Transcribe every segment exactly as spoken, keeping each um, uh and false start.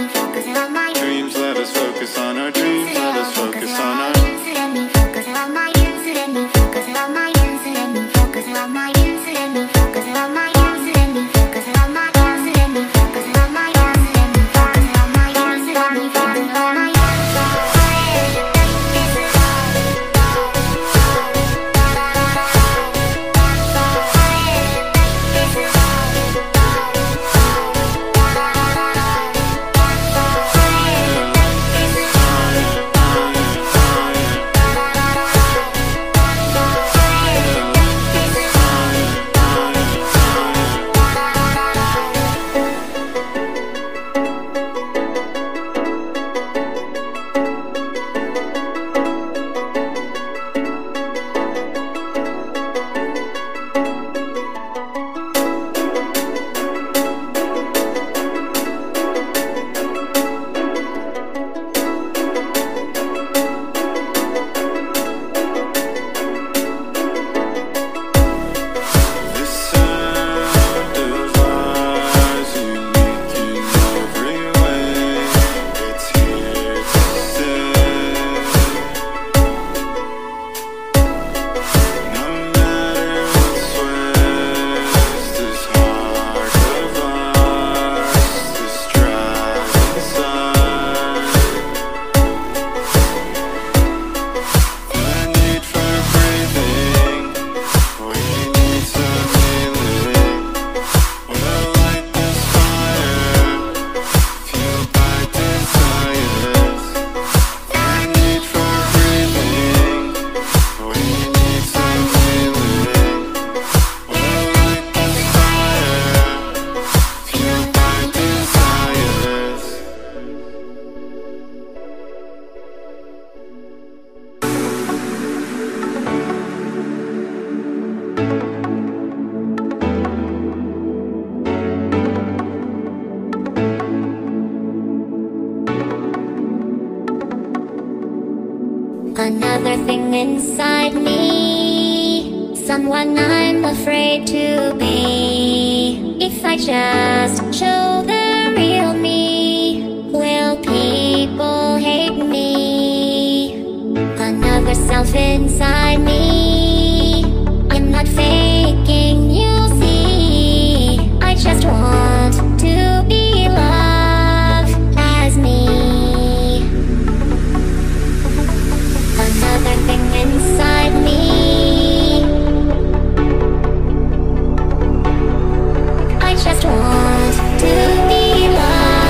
me focus on my dreams. Let us focus on our dreams. Let us focus on our dreams. Let me focus on my dreams. Let me focus on my dreams. Let me focus on my dreams. Let me focus on my dreams. Let me focus on my dreams. Let me focus on my dreams. Let me focus on my dreams. Let me focus on my dreams. Another thing inside me, someone I'm afraid to be. If I just show the real me, will people hate me? Another self inside me, I'm not faking, you see. I just want to be loved as me. Thing inside me, I just want to be loved.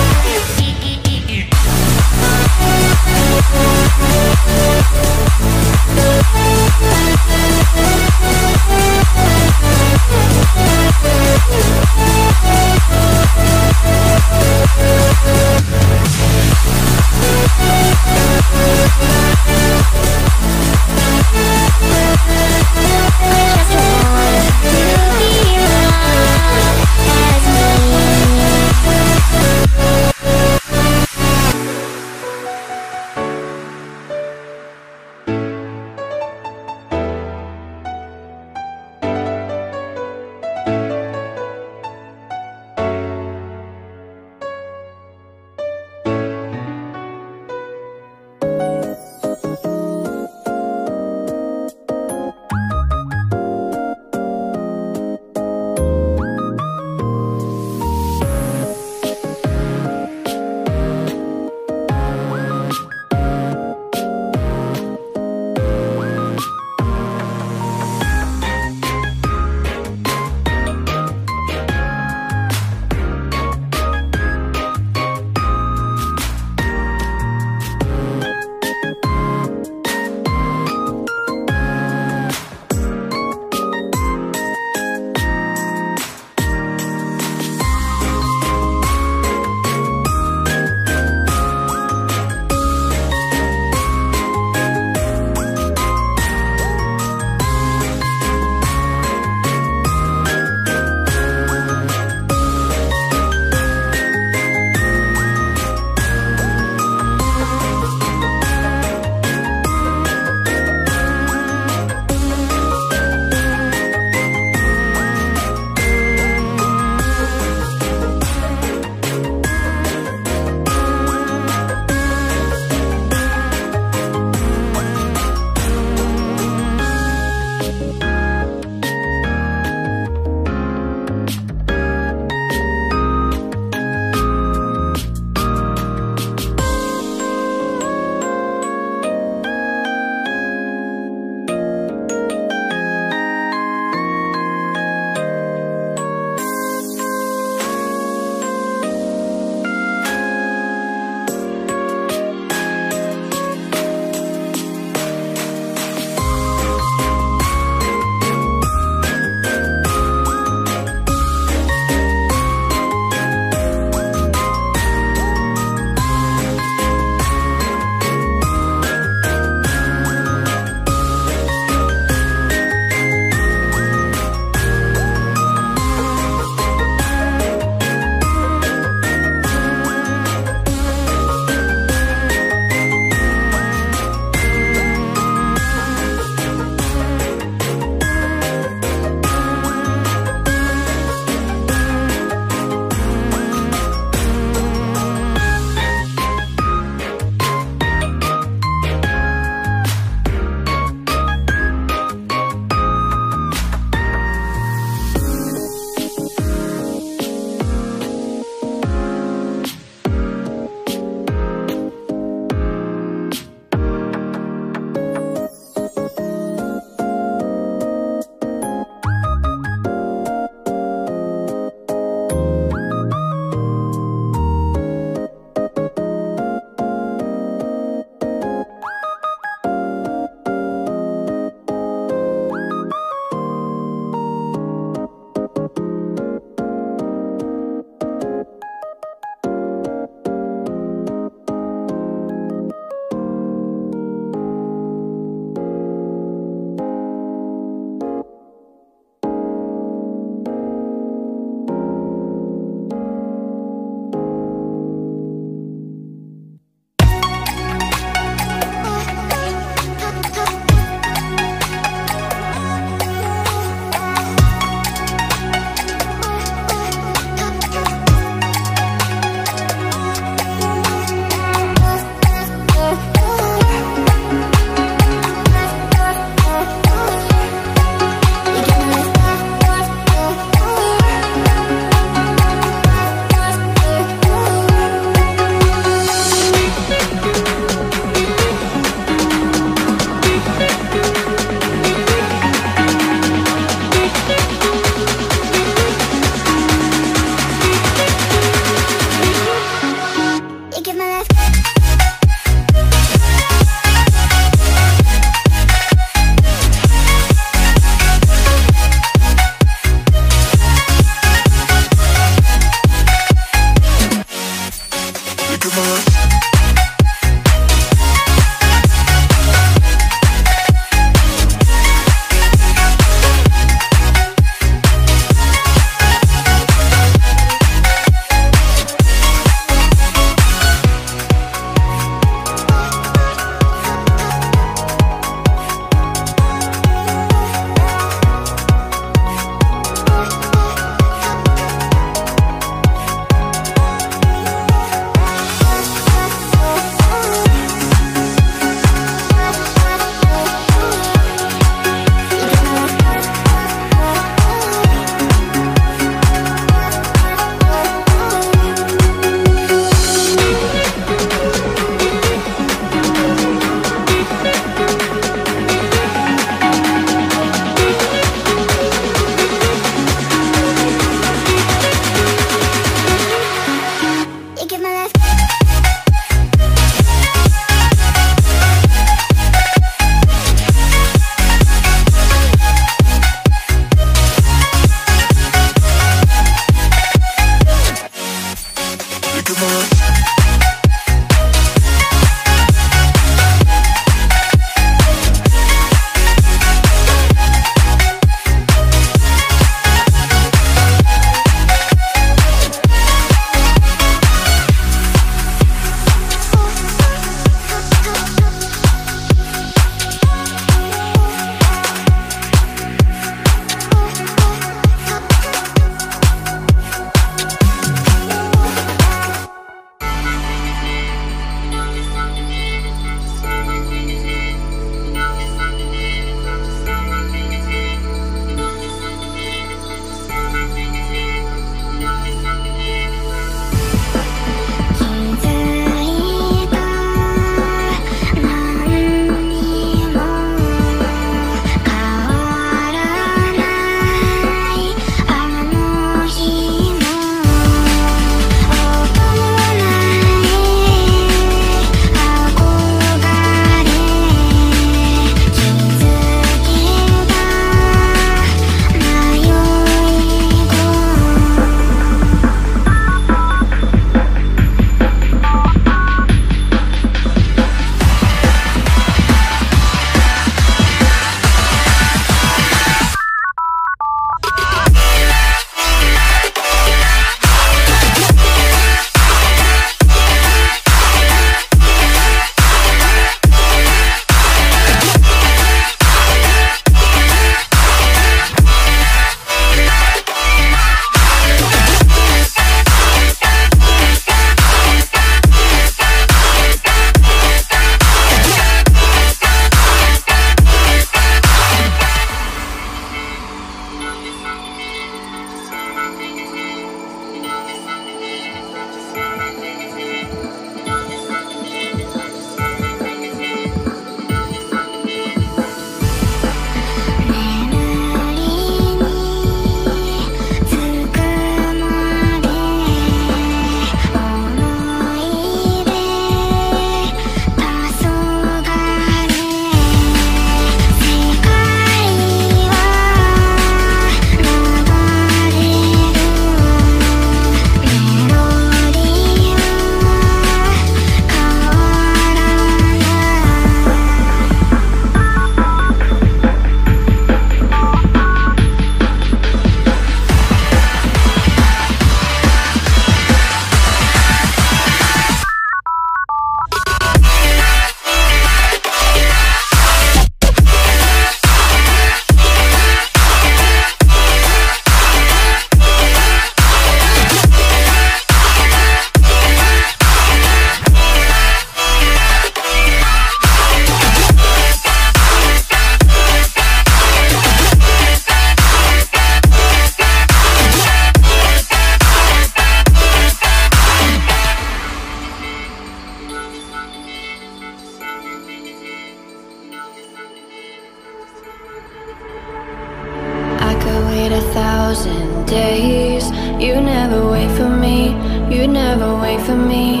You never wait for me, you never wait for me.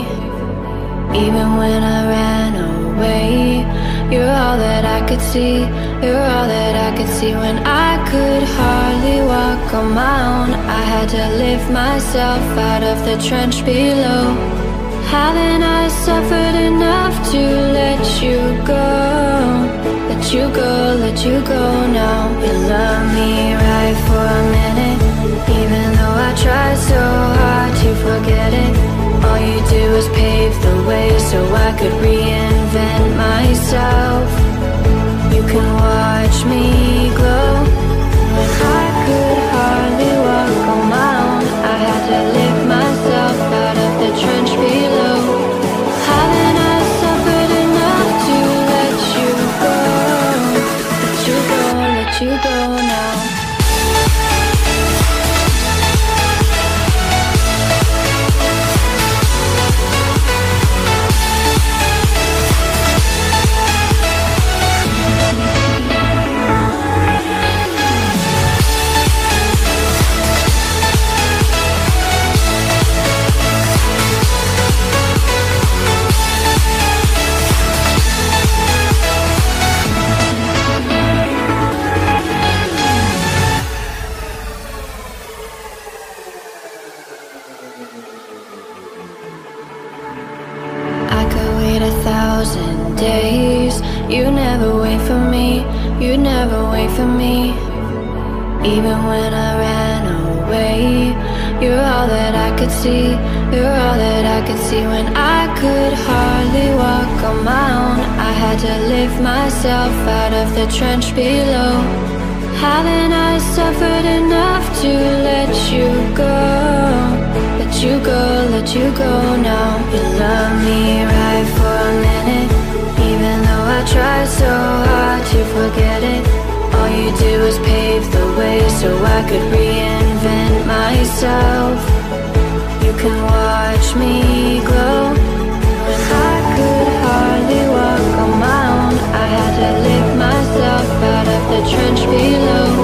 Even when I ran away, you're all that I could see, you're all that I could see. When I could hardly walk on my own, I had to lift myself out of the trench below. Haven't I suffered enough to let you go? Let you go, let you go now. You love me right for a minute, even though I try so hard to forget it. All you do is pave the way so I could reinvent myself. You can watch me glow. When I could hardly walk on my own, I had to lift myself out of the trench below. Haven't I suffered enough to let you go? Let you go, let you go now. You never wait for me, you never wait for me. Even when I ran away, you're all that I could see, you're all that I could see. When I could hardly walk on my own, I had to lift myself out of the trench below. Haven't I suffered enough to let you go? Let you go, let you go now. You love me right for a minute, even though I try so hard to forget it. All you do is pave the way so I could reinvent myself. You can watch me glow. When I could hardly walk on my own, I had to lift myself out of the trench below.